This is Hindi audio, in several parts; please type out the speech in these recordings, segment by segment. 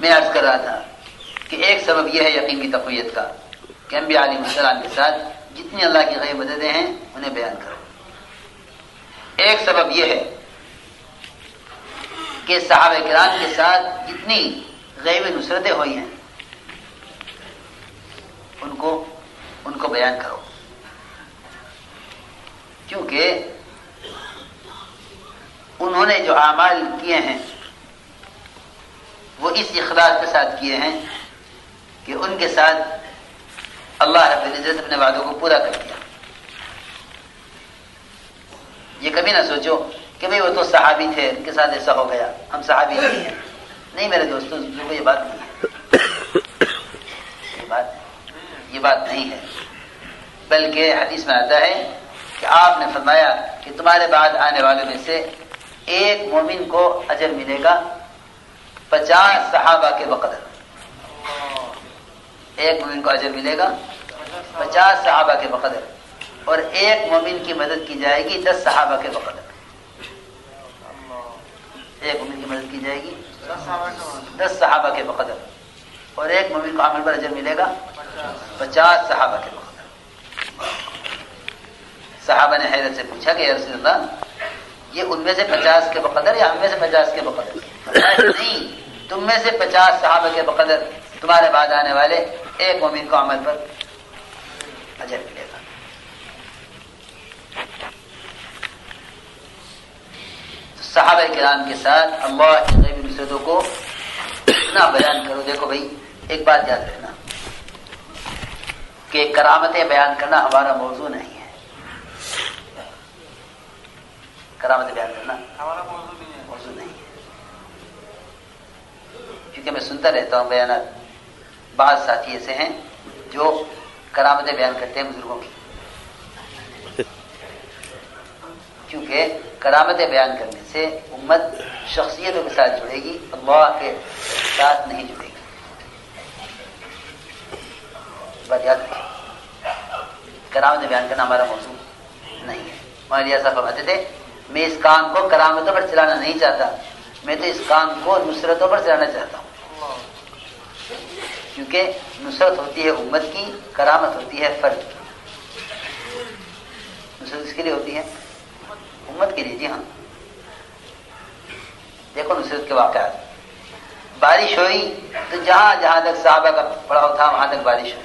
मैं अर्ज कर रहा था कि एक सबब यह है यकीन की तक़वियत का कि अंबिया अलैहिस्सलाम के साथ जितनी अल्लाह की गैर मददें हैं उन्हें बयान करो। एक सबब यह है कि सहाबा किराम के साथ जितनी गैब नुसरतें हुई हैं उनको उनको बयान करो, क्योंकि उन्होंने जो आमाल किए हैं वो इस इखलास के साथ किए हैं कि उनके साथ अल्लाह रब्बुल इज़्ज़त अपने वादों को पूरा कर दिया। ये कभी ना सोचो कि भाई वो तो सहाबी थे, उनके साथ ऐसा हो गया, हम सहाबी नहीं हैं। नहीं मेरे दोस्तों, ये बात नहीं है, ये बात नहीं है। बल्कि हदीस में आता है कि आपने फरमाया कि तुम्हारे बाद आने वालों में से एक मोमिन को अजर मिलेगा 50 सहाबा के बकदर। एक मोमिन को अजर मिलेगा 50 सहाबा के बकदर और एक मोमिन की मदद की जाएगी 10 सहाबा के बकदर। एक मोमिन की मदद की जाएगी 10 सहाबा के बकदर और एक मोमिन को अमल पर अजर मिलेगा 50 सहाबा के बकदर। सहाबा ने हैरत से पूछा कि या रसूल अल्लाह, ये उनमें से 50 के बकदर या हमें से 50 के बकदर? नहीं, तुम में से 50 सहाबा के बकदर तुम्हारे बाद आने वाले एक मोमिन को अमल पर अजर मिलेगा। तो सहाबा किराम के साथ अल्लाह की ग़ैबी नुसरतों को इतना बयान करो। देखो भाई, एक बात याद रखना कि करामतें बयान करना हमारा मौजू नहीं है। करामतें बयान करना हमारा मौजू नहीं है, क्योंकि मैं सुनता रहता हूँ बयान। बाद साथी ऐसे हैं जो करामतें बयान करते हैं बुजुर्गों की, क्योंकि करामतें बयान करने से उम्मत शख्सियतों के साथ जुड़ेगी, अल्लाह के साथ नहीं जुड़ेगी। याद रखें, करामत बयान करना हमारा मौजूद नहीं है। मौलाना साहब फरमाते थे, मैं इस काम को करामतों पर चलाना नहीं चाहता, मैं तो इस काम को नुसरतों पर चलाना चाहता हूँ, क्योंकि नुसरत होती है उम्मत की, करामत होती है फर्द की। नुसरत इसके लिए होती है उम्मत के लिए। जी हाँ, देखो नुसरत के वाक़यात। बारिश हुई तो जहाँ जहाँ तक सहाबा का पड़ाव था वहाँ तक बारिश हुई,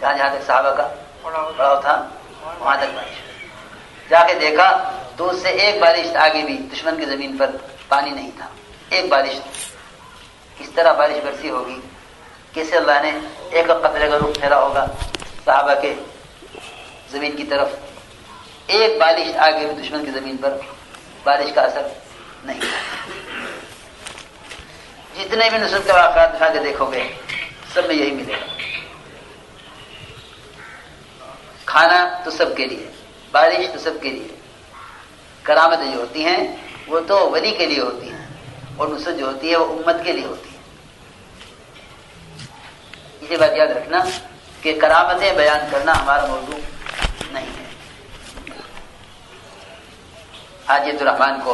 जहाँ तक साहबा का पड़ाव था वहां तक बारिश। जाके देखा तो उससे एक बारिश आगे भी दुश्मन की जमीन पर पानी नहीं था, एक बारिश। इस तरह बारिश बरसी होगी। कैसे अल्लाह ने एक कतरे का रूप फेरा होगा साहबा के जमीन की तरफ। एक बारिश आगे भी दुश्मन की जमीन पर बारिश का असर नहीं था। जितने भी नुसरत के वाक़ात दिखा के देखोगे सब में यही मिलेगा। खाना तो सबके लिए, बारिश तो सबके लिए। करामतें जो होती हैं वो तो वली के लिए होती हैं और नुसरत जो होती है वो उम्मत के लिए होती है। इसे बात याद रखना कि करामतें बयान करना हमारा मौजू नहीं है। हाजी अब्दुलरहमान को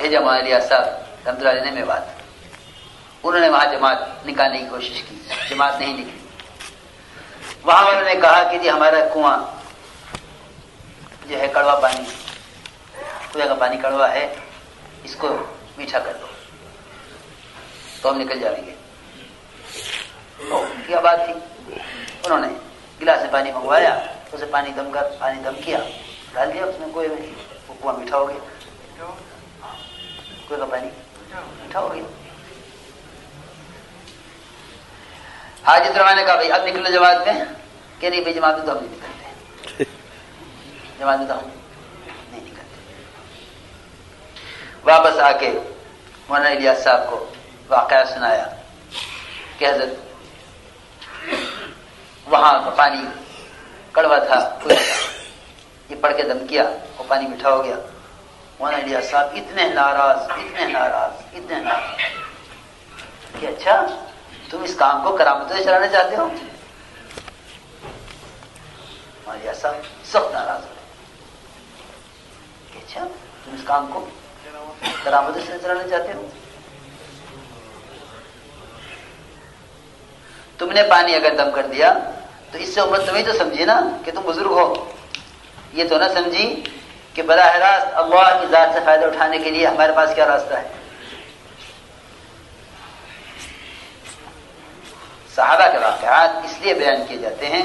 भेजा मौलाना साहब रमतुल्लाह अलैहि ने मेवात। उन्होंने वहाँ जमात निकालने की कोशिश की, जमात नहीं निकली। वहां उन्होंने कहा कि जी हमारा कुआं जो है कड़वा पानी, कुएं का पानी कड़वा है, इसको मीठा कर दो तो हम निकल जाएंगे। क्या बात थी! उन्होंने गिलास से पानी मंगवाया, उसे पानी दम कर, पानी दम किया, डाल दिया उसमें कुएं में, वो कुआं मीठा हो गया। कुएं का पानी मीठा हो गया। हाजिर रहमान ने कहा, भाई अब निकलो जमात में। कह नहीं भाई, जमात में तो हम नहीं निकलते, जमात में तो हम नहीं निकलते। वापस आके मौलाना इलियास साहब को वाकया सुनाया कि हजरत वहाँ का पानी कड़वा था, ये पढ़ के दम किया और पानी मीठा हो गया। मौलाना इलियास साहब इतने नाराज, इतने नाराज, इतने नाराज कि अच्छा, तुम इस काम को करामतों से चलाना चाहते हो? मौलाना साहब सख्त नाराज हो रहे। अच्छा, तुम इस काम को करामत से चलाना चाहते हो? तुमने पानी अगर दम कर दिया तो इससे उम्र तुम्हें तो समझी ना कि तुम बुजुर्ग हो, ये तो ना समझी कि बराह रास्त अल्लाह की जात से फायदा उठाने के लिए हमारे पास क्या रास्ता है। सहाबा के वाक़ियात इसलिए बयान किए जाते हैं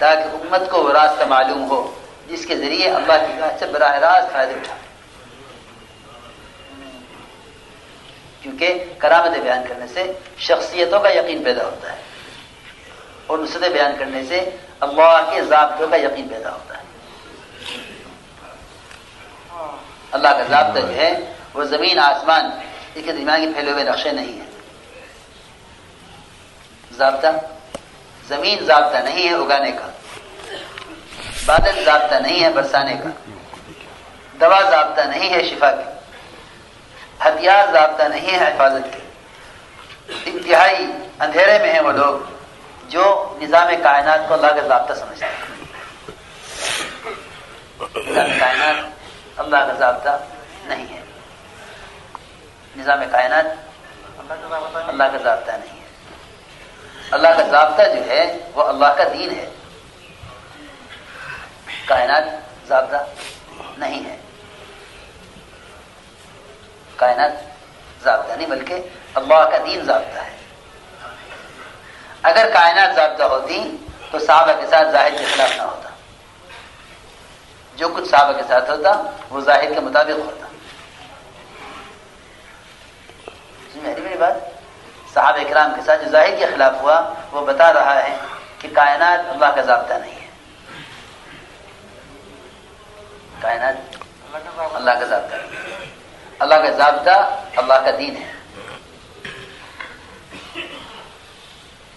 ताकि उम्मत को वो रास्ता मालूम हो जिसके जरिए अल्लाह की जात से बराह रास्त फायदा उठाए, क्योंकि करामतें बयान करने से शख्सियतों का यकीन पैदा होता है और नुसरतें बयान करने से अल्लाह के ज़ाब्तों का यकीन पैदा होता है। अल्लाह का ज़ाब्ता जो है वो ज़मीन आसमान इसके दिमाग में फैले हुए नक्शे नहीं है। ज़ाब्ता ज़मीन ज़ाब्ता नहीं है उगाने का, बादल ज़ाब्ता नहीं है बरसाने का, दवा ज़ाब्ता नहीं है शिफा की, हथियार ज़ाब्ता नहीं है हिफाजत के। इंतहाई अंधेरे में हैं वो लोग जो निज़ाम कायनात को अल्लाह का ज़ाब्ता समझते हैं। निज़ाम कायनात अल्लाह का ज़ाब्ता नहीं है, निज़ाम कायनात अल्लाह का ज़ाब्ता नहीं है। अल्लाह का ज़ाब्ता जो है वो अल्लाह का दीन है, कायनात ज़ाब्ता नहीं है। कायनात ज़ाब्ता नहीं बल्कि अल्लाह का दीन ज़ाब्ता है। अगर कायनात ज़ाब्ता होती तो साहबा के साथ जाहिर के खिलाफ ना होता, जो कुछ साहबा के साथ होता वो जाहिर के मुताबिक होता। मेरी बात साहबा इकराम के साथ जो जाहिर के खिलाफ हुआ वो बता रहा है कि कायनात अल्लाह का ज़ाब्ता नहीं है, कायनात अल्लाह का ज़ाब्ता नहीं है। अल्लाह का ज़ाब्ता अल्लाह का दीन है।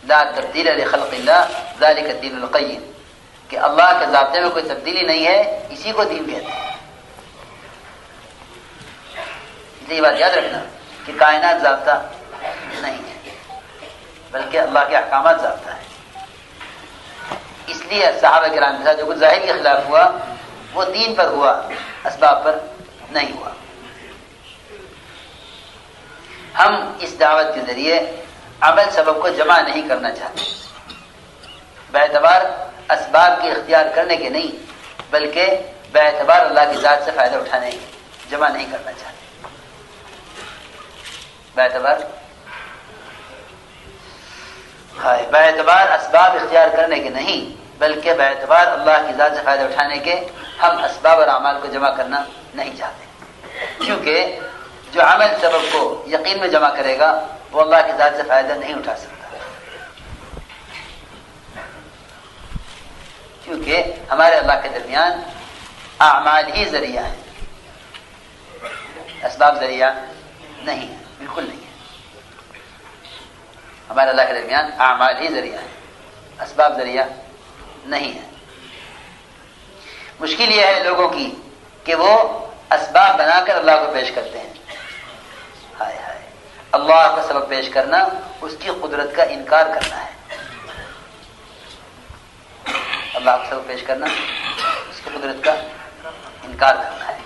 ला तब्दील लि खल्क़िल्लाह ज़ालिका अद्दीनुल क़य्यिम, कि अल्लाह के ज़ाब्ते में कोई तब्दीली नहीं है, इसी को दीन कहते हैं। ये बात याद रखना कि कायनात ज़ाब्ता नहीं है बल्कि अल्लाह के अहकाम ज़ाब्ता है। इसलिए सहाबा किराम के साथ जो कुछ ज़ाहिर के खिलाफ हुआ वो दीन पर हुआ, असबाब पर नहीं हुआ। हम इस दावत के जरिए अमल सबब को जमा नहीं करना चाहते, बेतबार असबाब की इख्तियार करने के नहीं बल्कि बेतबार अल्लाह की ज़ात से फ़ायदा उठाने के जमा नहीं करना चाहते। बेतबार असबाब इख्तियार करने के नहीं बल्कि बेतबार अल्लाह की ज़ात से फ़ायदा उठाने के हम असबाब और अमाल को जमा करना नहीं चाहते, क्योंकि जो अमल सबब को यकीन में जमा करेगा वो अल्लाह की ज़ात से फ़ायदा नहीं उठा सकता, क्योंकि हमारे अल्लाह के दरमियान आमाल ही ज़रिया है, असबाब ज़रिया नहीं है, बिल्कुल नहीं है। हमारे अल्लाह के दरमियान आमाल ही ज़रिया है, असबाब ज़रिया नहीं है। मुश्किल यह है लोगों की कि वो असबाब बनाकर अल्लाह को पेश करते हैं। अल्लाह का सबब पेश करना उसकी कुदरत का इनकार करना है। अल्लाह का सबब पेश करना उसकी कुदरत का इनकार करना है।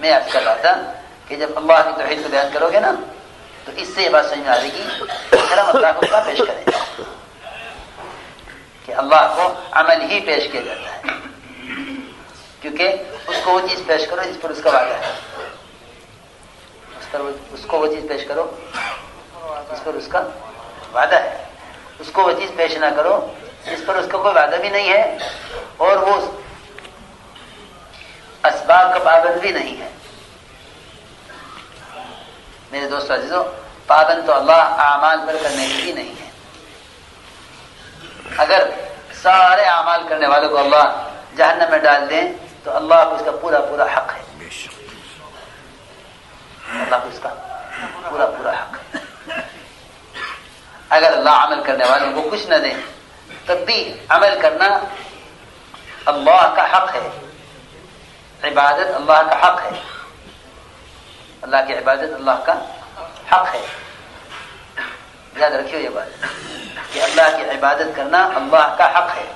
मैं आज कर रहा था कि जब अल्लाह की तौहीद को बयान करोगे ना तो इससे ये बात समझ में आ जाएगी कि हम अल्लाह को क्या पेश करेंगे, कि अल्लाह को अमल ही पेश किया जाता है, क्योंकि उसको वो चीज़ पेश करो जिस पर उसका वादा है, उसको वो चीज़ पेश करो जिस पर उसका वादा है, उसको वो चीज़ पेश ना करो जिस पर उसका कोई वादा भी नहीं है और वो असबाब का पाबंद भी नहीं है। मेरे दोस्तों अजीजों, पाबंद तो अल्लाह आमाल पर करने की ही नहीं है। अगर सारे आमाल करने वालों को अल्लाह जहन्नम में डाल दें तो अल्लाह को उसका पूरा पूरा हक है, अल्लाह को इसका पूरा पूरा हक है। अगर अल्लाह अमल करने वालों को कुछ न दे तब भी अमल करना अल्लाह का हक है, इबादत अल्लाह का हक है, अल्लाह की इबादत अल्लाह का हक है। याद रखियो ये बात कि अल्लाह की इबादत करना अल्लाह का हक है।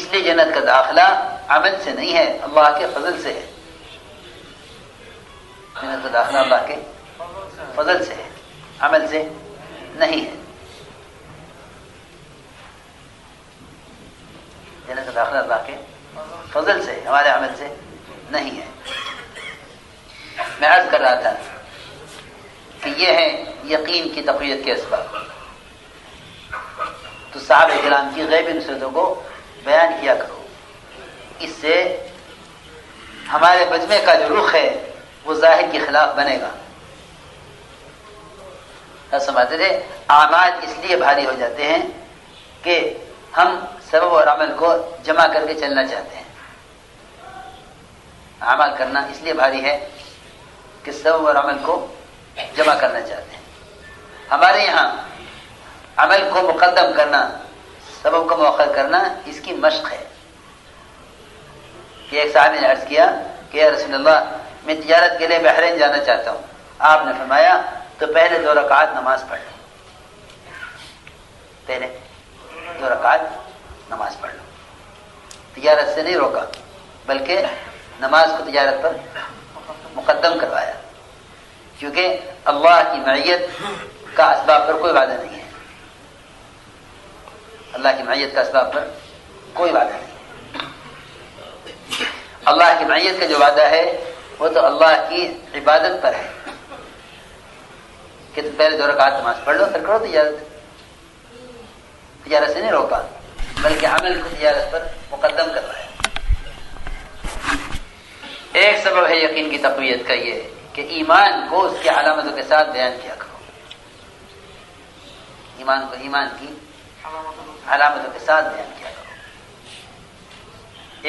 इसलिए जन्नत का दाखिला अमल से नहीं है, अल्लाह के फजल से है। जन्नत का दाखिला अल्लाह के फजल से है, अमल से नहीं है। जन्नत का दाखिला अल्लाह के फजल से, हमारे अमल से नहीं है। मैं अर्ज कर रहा था कि ये है यकीन की तक़वियत के असबाब। तो साहब किराम की गैबी नुसरतों को बयान किया करो, इससे हमारे मजमे का जो रुख है वो जाहिर के खिलाफ बनेगा। हम समझते थे आमाल इसलिए भारी हो जाते हैं कि हम सबब और अमल को जमा करके चलना चाहते हैं। आमाल करना इसलिए भारी है कि सबब और अमल को जमा करना चाहते हैं। हमारे यहाँ अमल को मुकद्दम करना, सबब को मौखर करना, इसकी मश्क है। कि एक साहब ने अर्ज किया कि या रसूलल्लाह, मैं तिजारत के लिए बहरीन जाना चाहता हूँ। आपने फरमाया तो पहले 2 रकात नमाज पढ़ लो, पहले 2 रकात नमाज पढ़ लो। तिजारत से नहीं रोका बल्कि नमाज को तिजारत पर मुकद्दम करवाया, क्योंकि अल्लाह की मईयत का असबाब पर कोई वादा नहीं है। अल्लाह की मईयत का असबाब पर कोई वादा नहीं है। अल्लाह की मईयत का जो वादा है वो तो अल्लाह की इबादत पर है कि तुम पहले 2 रकात नमाज पढ़ लो, फिर करो तिजारत। तिजारत से नहीं रोका बल्कि अमल को तिजारत पर मुकद्दम करवाया। एक सबब है यकीन की तक़वियत का ये कि ईमान को उसकी अलामतों के साथ बयान किया करो। ईमान को ईमान की अलामतों के साथ बयान किया करो।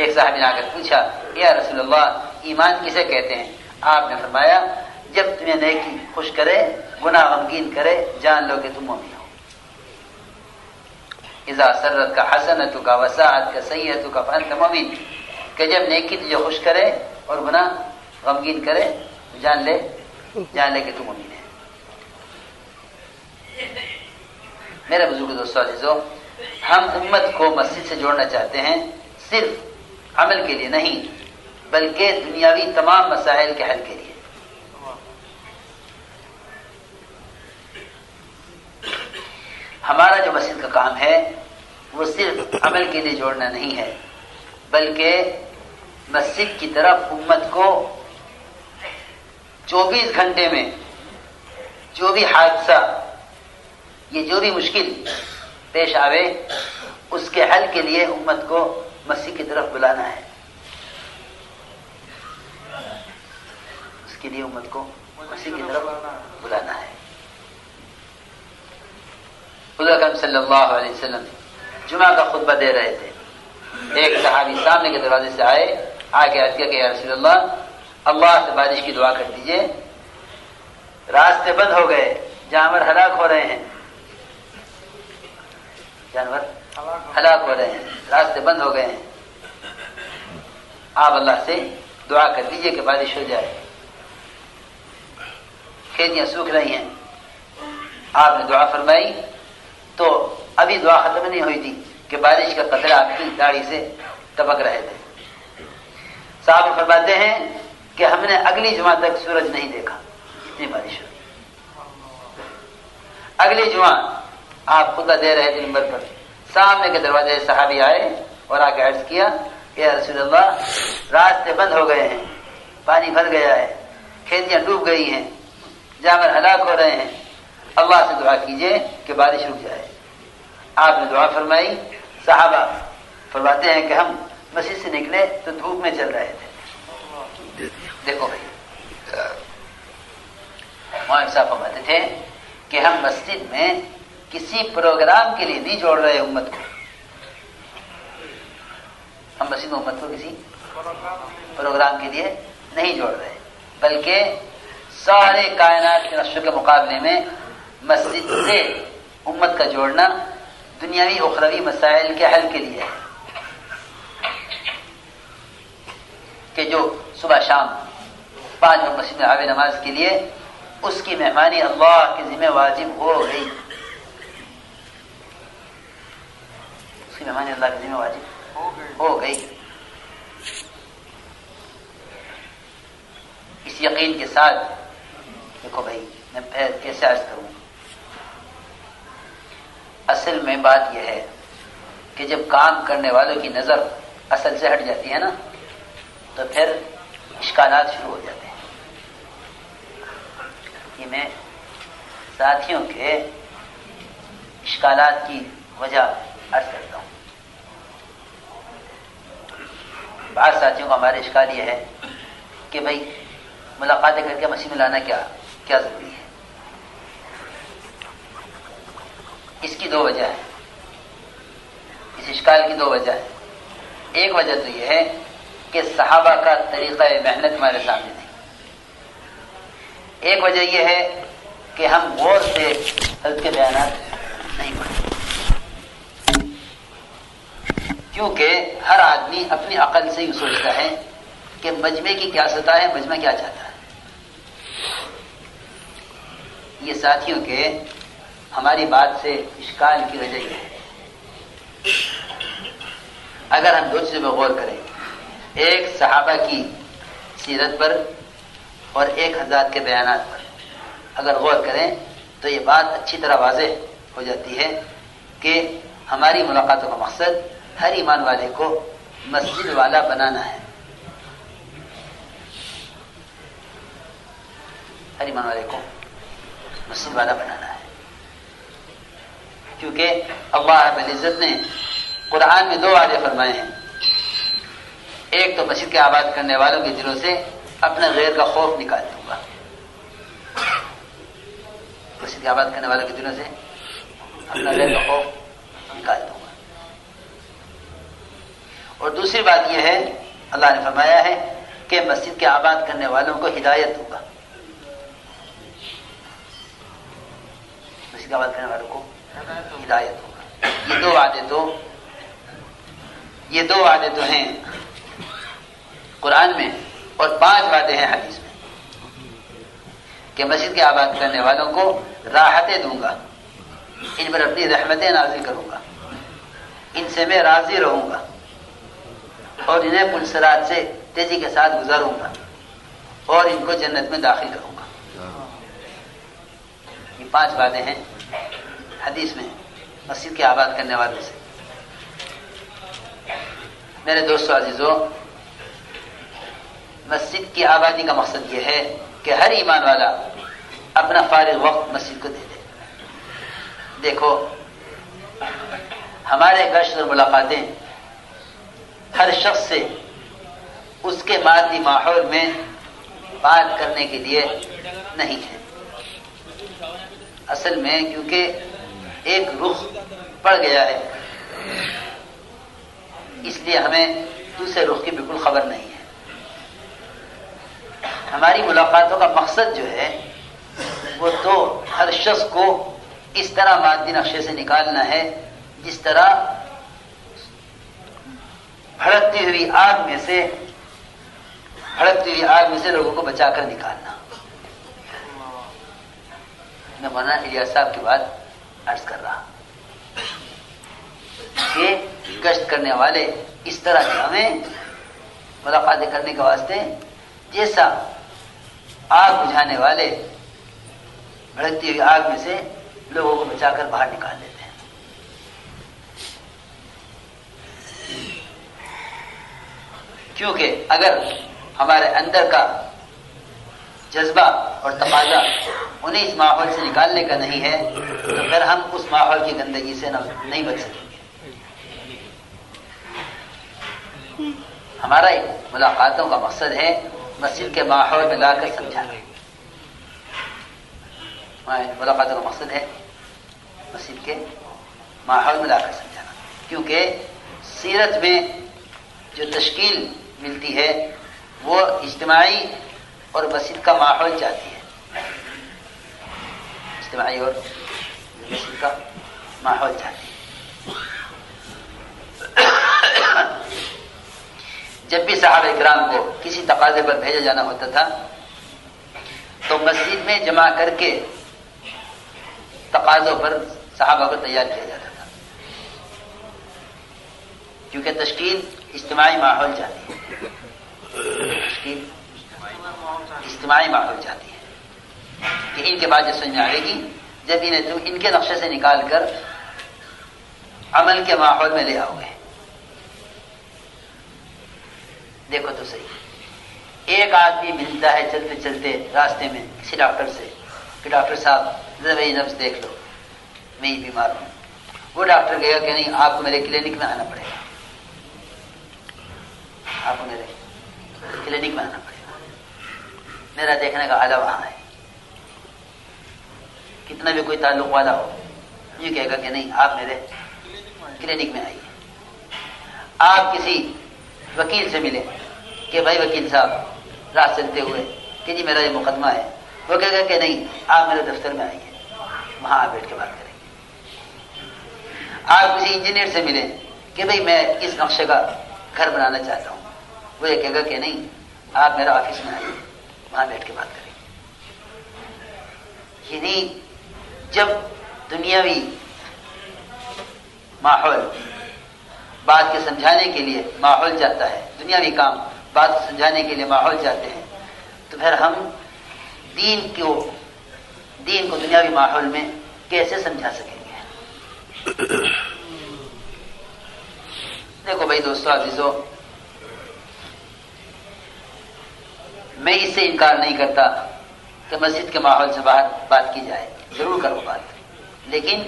एक साहब ने आकर पूछा या रसूलल्लाह, ईमान किसे कहते हैं? आपने फरमाया जब तुम्हें नेकी खुश करे, गुनाह गमगीन करे, जान लो कि तुम मोमिन हो। इज़ा सर्रत का हसनतु का वसाअत का सय्यतु का फ़अन्त मोमिन। कि जब नेकी तुझे खुश करे और गुनाह गमगीन करे तो जान ले कि तुम मोमिन है। मेरे बुजुर्ग दोस्तों, अज़ीज़ों, हम उम्मत को मस्जिद से जोड़ना चाहते हैं सिर्फ अमल के लिए नहीं बल्कि दुनियावी तमाम मसाइल के हल के लिए। हमारा जो मस्जिद का काम है वो सिर्फ अमल के लिए जोड़ना नहीं है बल्कि मस्जिद की तरफ उम्मत को 24 घंटे में जो भी हादसा ये जो भी मुश्किल पेश आवे उसके हल के लिए उम्मत को मस्जिद की तरफ बुलाना है। उसके लिए उम्मत को मस्जिद की तरफ बुलाना है। अकरम सल्लल्लाहु अलैहि वसल्लम जुमा का खुतबा दे रहे थे। एक सहाबी सामने के दरवाजे से आए, आके अर्ज किया कि या रसूलल्लाह, अल्लाह से बारिश की दुआ कर दीजिए, रास्ते बंद हो गए, जानवर हलाक हो रहे हैं, जानवर हलाक हो रहे हैं, रास्ते बंद हो गए हैं, आप अल्लाह से दुआ कर दीजिए कि बारिश हो जाए, खेतियां सूख रही हैं। आपने दुआ फरमाई तो अभी दुआ खत्म नहीं हुई थी कि बारिश का कतरा आपकी दाढ़ी से टपक रहे थे। साहब फरमाते हैं कि हमने अगली जुमा तक सूरज नहीं देखा, इतनी बारिश हुई। अगली जुमा आप खुदा दे रहे थे नंबर पर, सामने के दरवाजे सहाबी आए और आके अर्ज किया कि या रसूलल्लाह, रास्ते बंद हो गए हैं, पानी भर गया है, खेतियां डूब गई हैं, जानवर हलाक हो रहे हैं, अल्लाह से दुआ कीजिए कि बारिश रुक जाए। आपने दुआ फरमाई। साहबा फरमाते हैं कि हम मस्जिद से निकले तो धूप में चल रहे थे। देखो भाई, मौलाना साहब फरमाते थे कि हम मस्जिद में किसी प्रोग्राम के लिए नहीं जोड़ रहे उम्मत को, हम मस्जिद में उम्मत को किसी प्रोग्राम के लिए नहीं जोड़ रहे बल्कि सारे कायनात के नक्शे के मुकाबले में मस्जिद से उम्मत का जोड़ना दुनियावी उखरवी मसाइल के हल के लिए है। कि जो सुबह शाम 5 वक्त मस्जिद में आवे नमाज के लिए, उसकी मेहमानी अल्लाह के जिम्मे वाजिब हो गई, उसकी मेहमानी अल्लाह के जिम्मे वाजिब हो गई। इस यकीन के साथ देखो भाई, मैं फिर कैसे अर्ज करूँ। असल में बात यह है कि जब काम करने वालों की नज़र असल से हट जाती है ना, तो फिर इश्कालात शुरू हो जाते हैं। ये मैं साथियों के इश्कालात की वजह अर्ज करता हूँ। आज साथियों का हमारे इश्काल ये है कि भाई मुलाकातें करके मसीह में लाना क्या क्या जरूरी है। इसकी दो वजह है, इस इश्काल की दो वजह है। एक वजह तो यह है कि सहाबा का तरीक़ा मेहनत हमारे सामने नहीं। एक वजह यह है कि हम गौर से उनके बयान नहीं पढ़ते, क्योंकि हर आदमी अपनी अकल से ही सोचता है कि मजमे की क्या सतह है, मजमा क्या चाहता है। ये साथियों के हमारी बात से इश्काल की वजह यह है। अगर हम दो चीज़ों पर गौर करें, एक सहाबा की सीरत पर और एक हजरात के बयानात पर अगर गौर करें, तो ये बात अच्छी तरह वाजह हो जाती है कि हमारी मुलाकातों का मकसद हर ईमान वाले को मस्जिद वाला बनाना है। हर ईमान वाले को मस्जिद वाला बनाना है, क्योंकि अल्लाह रब्बुल इज़्ज़त ने कुरान में दो वादे फरमाए हैं। एक तो मस्जिद के आबाद करने वालों के दिलों से अपने गैर का खौफ निकाल दूंगा, मस्जिद के आबाद करने वालों के दिलों से अपना गैर का खौफ निकाल दूंगा। और दूसरी बात यह है, अल्लाह ने फरमाया है कि मस्जिद के आबाद करने वालों को हिदायत दूंगा, मस्जिद के आबाद करने वालों को हिदायत दूंगा। ये दो वादे तो हैं कुरान में, और 5 वादे हैं हदीस में कि मस्जिद के आबाद करने वालों को राहतें दूंगा, इन पर अपनी रहमतें नाजिल करूंगा, इनसे मैं राजी रहूंगा और इन्हें पुलसरात से तेजी के साथ गुजारूंगा और इनको जन्नत में दाखिल करूंगा। ये 5 वादे हैं हदीस में मस्जिद के आबाद करने वालों से। मेरे दोस्तों आजीजों, मस्जिद की आबादी का मकसद ये है कि हर ईमान वाला अपना फारिग वक्त मस्जिद को दे दे। देखो, हमारे गश्त और मुलाकातें हर शख्स से उसके मादी माहौल में बात करने के लिए नहीं है। असल में क्योंकि एक रुख पड़ गया है, इसलिए हमें दूसरे रुख की बिल्कुल खबर नहीं है। हमारी मुलाकातों का मकसद जो है वो तो हर शख्स को इस तरह मादी नक्शे से निकालना है जिस तरह भड़कती हुई आग में से लोगों को बचाकर निकालना। मैं मौलाना इलियास साहब की बात अर्ज कर रहा कि गश्त करने वाले इस तरह से हमें मुलाकातें करने के वास्ते जैसा आग बुझाने वाले भड़कती हुई आग में से लोगों को बचाकर बाहर निकाल देते हैं। क्योंकि अगर हमारे अंदर का जज्बा और तकाजा उन्हें इस माहौल से निकालने का नहीं है, तो फिर हम उस माहौल की गंदगी से नहीं बच सकेंगे। हमारा मुलाकातों का मकसद है मस्जिद के माहौल में लाकर समझाना। हमारे मुलाकातों का मकसद है मस्जिद के माहौल में लाकर समझाना, क्योंकि सीरत में जो तश्कील मिलती है वो इज्तिमाई और मस्जिद का माहौल चाहती है, इज्तिमाई और मस्जिद का माहौल चाहती है। जब भी सहाबा इकराम को किसी तकाजे पर भेजा जाना होता था, तो मस्जिद में जमा करके तकाजों पर सहाबा को तैयार किया जाता था, क्योंकि तश्कील इज्तिमाई माहौल चाहती है, इज्तिमाई बात हो जाती है कि इनके बाद जो समझ में आएगी जब इन्हें तुम इनके नक्शे से निकाल कर अमल के माहौल में ले आओगे। देखो तो सही, एक आदमी मिलता है चलते चलते रास्ते में किसी डॉक्टर से कि डॉक्टर साहब जरा मेरी नब्ज़ देख लो, मैं ही बीमार हूँ। वो डॉक्टर कहेगा कि नहीं, आपको मेरे क्लिनिक में आना पड़ेगा, आपको मेरे क्लिनिक में आना पड़ेगा, मेरा देखने का आला वहाँ है। कितना भी कोई ताल्लुक वाला हो ये कहेगा कि नहीं, आप मेरे क्लिनिक में आइए। आप किसी वकील से मिले कि भाई वकील साहब रास्ते चलते हुए कि जी मेरा ये मुकदमा है, वो कहेगा कि नहीं, आप मेरे दफ्तर में आइए, वहाँ आप बैठ के बात करेंगे। आप किसी इंजीनियर से मिले कि भाई मैं इस नक्शे का घर बनाना चाहता हूँ, वो ये कहेगा कि नहीं, आप मेरा ऑफिस में आइए, वहाँ बैठ के बात करेंगे। यानी जब दुनियावी माहौल बात के समझाने के लिए माहौल जाता है, दुनियावी काम बात को समझाने के लिए माहौल जाते हैं, तो फिर हम दीन को दुनियावी माहौल में कैसे समझा सकेंगे। देखो भाई दोस्तों, अजीजों, मैं इससे इनकार नहीं करता कि मस्जिद के माहौल से बाहर बात की जाए, जरूर करो बात, लेकिन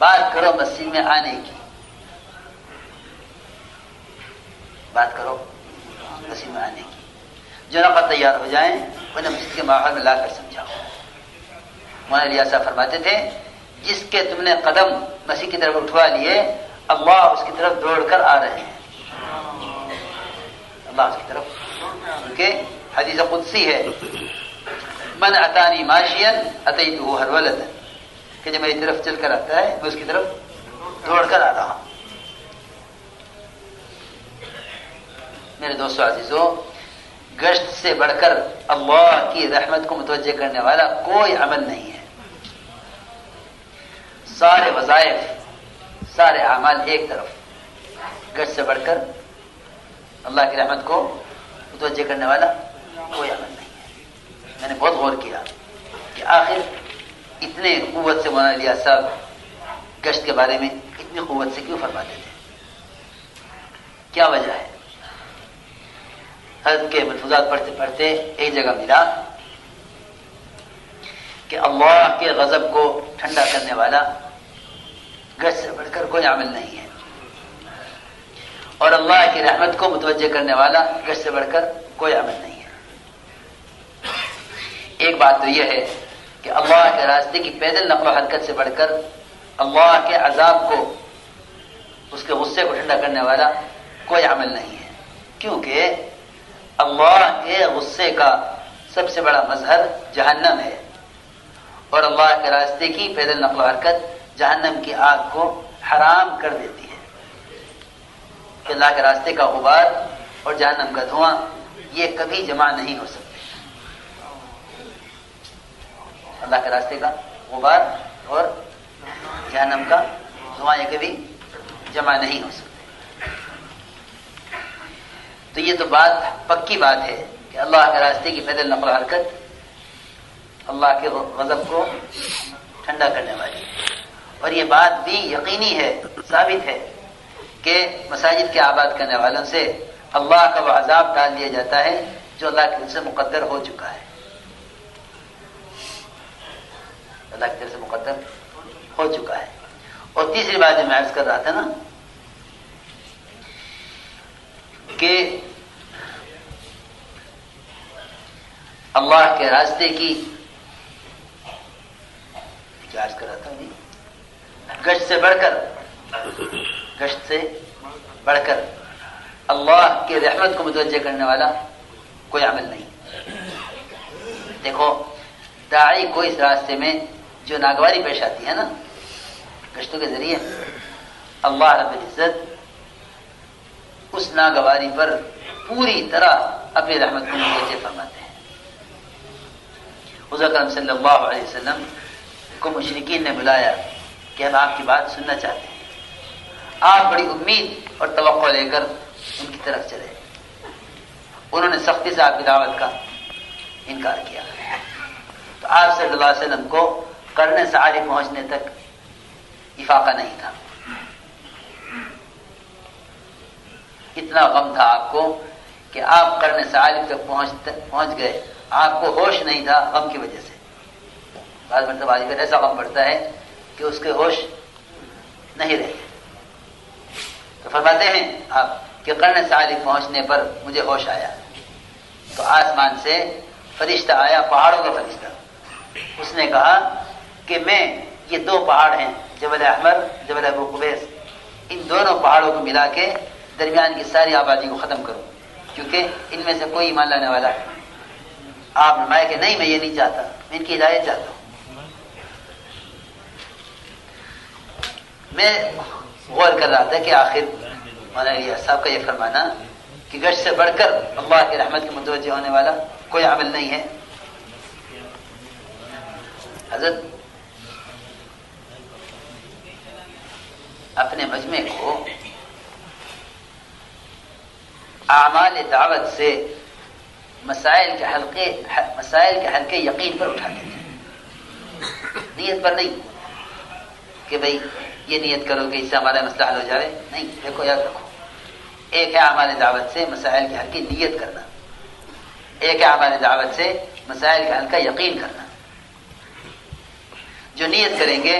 बात करो मस्जिद में आने की, बात करो मस्जिद में आने की। जो नफा तैयार हो जाए उन्हें मस्जिद के माहौल में लाकर समझाओ। मौलाना रियासा फरमाते थे, जिसके तुमने कदम मस्जिद की तरफ उठवा लिए, अल्लाह उसकी तरफ दौड़कर आ रहे हैं। अल्लाह उसकी तरफ, ओके, हदीस कुदसी है, मन अतानी माशियन अतैतुहु हरवलन, कि जब मेरी तरफ चल कर आता है मैं उसकी तरफ दौड़ कर आ रहा हूँ। मेरे दोस्तों आजीजों, गश्त से बढ़कर अल्लाह की रहमत को मुतवज्जह करने वाला कोई अमल नहीं है। सारे वज़ाइफ, सारे अमाल एक तरफ, गश्त से बढ़कर अल्लाह की रहमत को मुतवज्जह करने वाला कोई अमल नहीं है। मैंने बहुत गौर किया कि आखिर इतने कुव्वत से मौलाना रियाज़ साहब गश्त के बारे में इतनी कुव्वत से क्यों फरमाते थे, क्या वजह है। हज़रत के मल्फुज़ात पढ़ते पढ़ते एक जगह मिला कि अल्लाह के गज़ब को ठंडा करने वाला गश्त से बढ़कर कोई अमल नहीं है, और अल्लाह की रहमत को मुतवज्जह करने वाला गश्त से बढ़कर कोई अमल नहीं है। एक बात तो यह है कि अल्लाह के रास्ते की पैदल नक़्ल हरकत से बढ़कर अल्लाह के अज़ाब को, उसके गुस्से को ठंडा करने वाला कोई अमल नहीं है, क्योंकि अल्लाह के गुस्से का सबसे बड़ा मजहर जहन्नम है, और अल्लाह के रास्ते की पैदल नक़्ल हरकत जहन्नम की आग को हराम कर देती है कि अल्लाह के रास्ते का गुबार और जहन्नम का धुआं ये कभी जमा नहीं हो सकते। अल्लाह के रास्ते का गुबार और जहन्नम का धुआं ये कभी जमा नहीं हो सकते। तो ये तो बात पक्की बात है कि अल्लाह के रास्ते की पैदल नक़्ल हरकत अल्लाह के गज़ब को ठंडा करने वाली है, और ये बात भी यकीनी है, साबित है कि मसाजिद के आबाद करने वालों से अल्लाह का वह अज़ाब टाल दिया जाता है जो अल्लाह की तरफ से मुकद्दर हो चुका है, अल्लाह की तरफ से मुकद्दर हो चुका है। और तीसरी बात जो मैं अर्ज कर रहा था ना, कि अल्लाह के रास्ते की, क्या अर्ज कर रहा था मैं, गश्त से बढ़कर अल्लाह के रहमत को मुतवज्जह करने वाला कोई अमल नहीं। देखो, दाई को इस रास्ते में जो नागवारी पेश आती है ना गश्तों के जरिए, अल्लाह रब्बुल इज्जत उस नागवारी पर पूरी तरह अपनी रहमत को मुतवज्जह फरमाते हैं। हुज़ूर अकरम सल्लल्लाहु अलैहि वसल्लम को मुशरिकीन ने बुलाया कि हम आपकी बात सुनना चाहते हैं, आप बड़ी उम्मीद और तवक्को लेकर उनकी तरफ चले। उन्होंने सख्ती से आपकी दावत का इनकार किया। तो आप सल्लल्लाहु अलैहि वसल्लम को करने से आगे पहुंचने तक इफाका नहीं था, इतना गम था आपको कि आप करने से आगे तक पहुंच गए, आपको होश नहीं था गम की वजह से। बाद मरतब आदमी पर ऐसा गम पड़ता है कि उसके होश नहीं रहे। तो फरमाते हैं आप कि कर्न सालिक पहुंचने पर मुझे होश आया, तो आसमान से फरिश्ता आया, पहाड़ों का फरिश्ता। उसने कहा कि मैं ये दो पहाड़ हैं, जबल अहमर, जबल अबू कुबैस, इन दोनों पहाड़ों को मिला के दरमियान की सारी आबादी को ख़त्म करूं, क्योंकि इनमें से कोई ईमान लाने वाला है। आप नुमाया कि नहीं, मैं ये नहीं चाहता, मैं इनकी हिदायत चाहता हूँ। मैं गौर कर रहा था कि आखिर मौलाना साहब का ये फरमाना कि गश्त से बढ़कर अल्लाह की रहमत के मुतवज्जे होने वाला कोई अमल नहीं है। हजरत अपने मजमे को आमाल दावत से मसाइल के हल्के यकीन पर उठा लेते हैं, नीयत पर नहीं कि भाई ये नियत करो कि इससे हमारा मसला हल हो जाए। नहीं, देखो याद रखो, एक है हमारे दावत से मसाइल के हल की नियत करना, एक है हमारे दावत से मसाइल के हल का यकीन करना। जो नियत करेंगे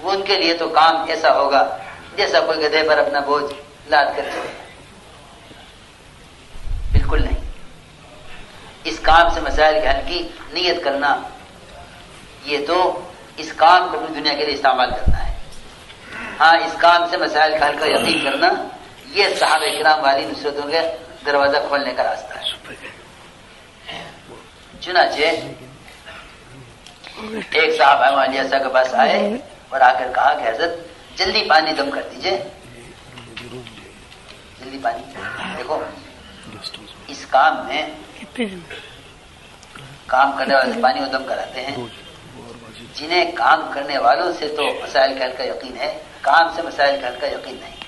वो उनके लिए तो काम ऐसा होगा जैसा कोई गधे पर अपना बोझ लाद कर चले, बिल्कुल नहीं। इस काम से मसाइल के हल की नियत करना, ये तो इस काम को अपनी दुनिया के लिए इस्तेमाल करना है। हाँ, इस काम से मसाइल का हल का यकीन करना, ये साहब इकराम वाली नुसरतों के दरवाजा खोलने का रास्ता है। चुनाचे एक साहब हमारे के पास आए और आकर कहा कि हजरत जल्दी पानी दम कर दीजिए, जल्दी पानी। देखो, इस काम में काम करने वाले पानी को दम कराते हैं। जिन्हें काम करने वालों से तो मसाइल का हल का यकीन है, काम से मसाइल का हल का यकीन नहीं।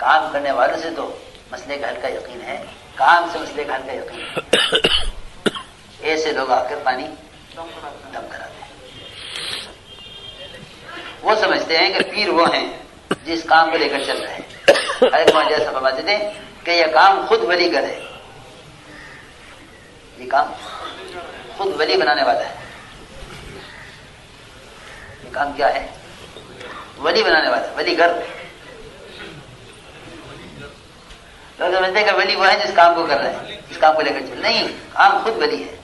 काम करने वालों से तो मसले का हल का यकीन है, काम से मसले का हल का यकीन। ऐसे लोग आकर पानी दम कराते हैं। वो समझते हैं कि पीर वो हैं जिस काम को लेकर चल रहे हैं। अरे मौलाना साहब फरमाते थे कि यह काम खुद वली करे, ये काम खुद वली बनाने वाला है। ये काम क्या है? वली बनाने वाला, वली घर। लोग समझते हैं कि वली वो है जिस काम को कर रहे हैं, इस काम को लेकर चल। नहीं, काम खुद वली है।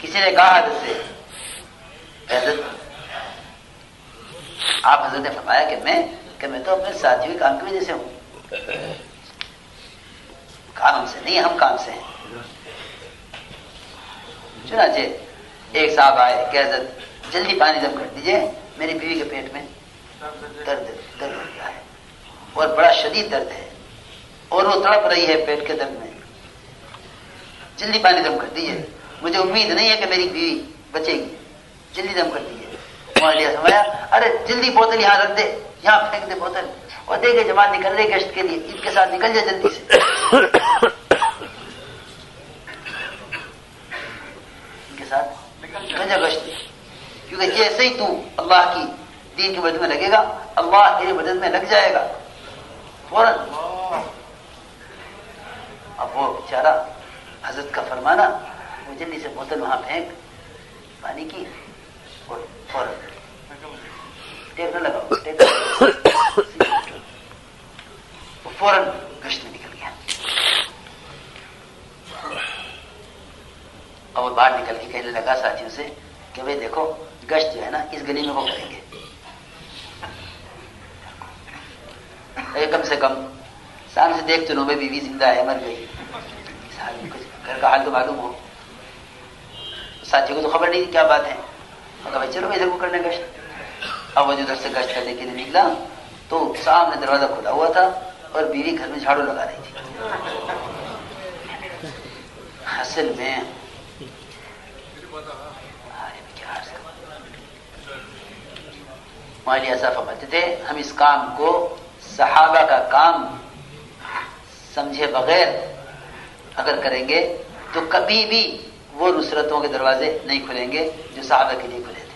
किसी ने कहा हजरत, आप हजरत ने फरमाया कि मैं तो अपने साथी काम की वजह से हूँ, काम हमसे नहीं, हम काम से हैं। चुनाचे एक साहब आए कि हजरत जल्दी पानी दम कर दीजिए, मेरी बीवी के पेट में दर्द हो रहा है और बड़ा शदीद दर्द है और वो तड़प रही है पेट के दर्द में, जल्दी पानी दम कर दीजिए, मुझे उम्मीद नहीं है कि मेरी बीवी बचेगी, जल्दी दम कर दीजिए। समझाया, अरे जल्दी बोतल यहाँ रख दे, यहाँ फेंक दे बोतल, और देखे जमात निकल रही गश्त के लिए, इनके साथ निकल जाए जल्दी से। इनके साथ निकल जा गश्त, क्योंकि जैसे ही तू अल्लाह की दीन की मदद में लगेगा, अल्लाह तेरी मदद में लग जाएगा फौरन। अब वो बेचारा हजरत का फरमाना, वो जल्दी से बोतल वहां फेंक पानी की, फौरन टेकने लगा, फौरन गश्त में निकल गया। और बाहर निकल के कहने लगा साथियों से कि भाई देखो, गश्त जो है ना इस गली में वो करेंगे, कम से कम सामने से देख तो लो, बीवी जिंदा है मर गई, कुछ घर का हाल तो मालूम हो। साथियों को तो खबर नहीं क्या बात है, मगर भाई चलो इधर को करने गश्त। अब वो जो उधर से गश्त करने के लिए निकला तो सामने दरवाजा खुला हुआ था और बीवी घर में झाड़ू लगा रही थी। असल में मौलाना साहब फरमाते थे, हम इस काम को सहाबा का काम समझे बगैर अगर करेंगे तो कभी भी वो नुसरतों के दरवाजे नहीं खुलेंगे जो सहाबा के लिए खुले थे।